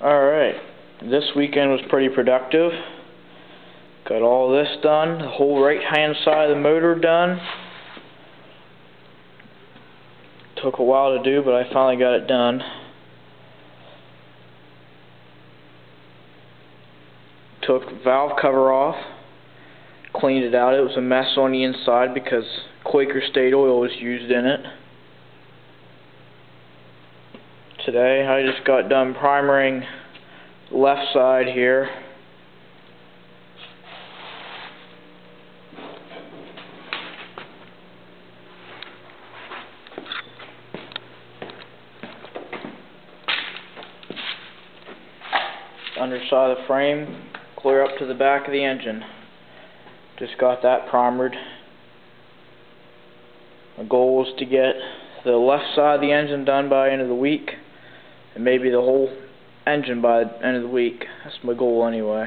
Alright, this weekend was pretty productive. Got all this done, the whole right hand side of the motor done. Took a while to do, but I finally got it done. Took valve cover off, cleaned it out. It was a mess on the inside because Quaker State oil was used in it. Today I just got done primering the left side here. Underside of the frame, clear up to the back of the engine. Just got that primered. My goal is to get the left side of the engine done by the end of the week, and maybe the whole engine by the end of the week. That's my goal anyway.